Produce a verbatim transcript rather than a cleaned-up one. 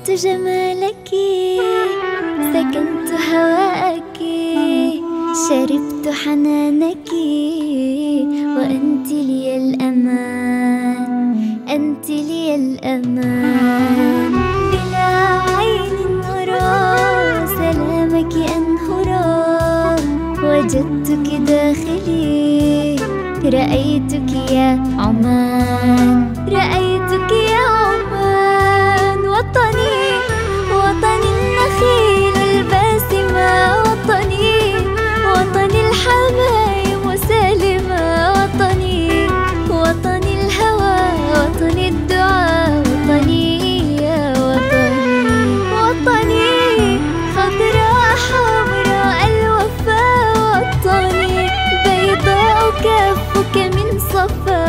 رأيت جمالك، سكنت هواءك، شربت حنانك، وأنت لي الأمان، أنت لي الأمان. بلا عين أرى سلامك أنهرا، وجدتك داخلي، رأيتك يا عمان، رأيتك يا عمان. وطني وطني النخيل الباسمة، وطني وطني الحمايم سالمة، وطني وطني الهوى، وطني الدعاء، وطني يا وطني. وطني خضراء حمراء الوفاء، وطني بيضاء كافك من صفا.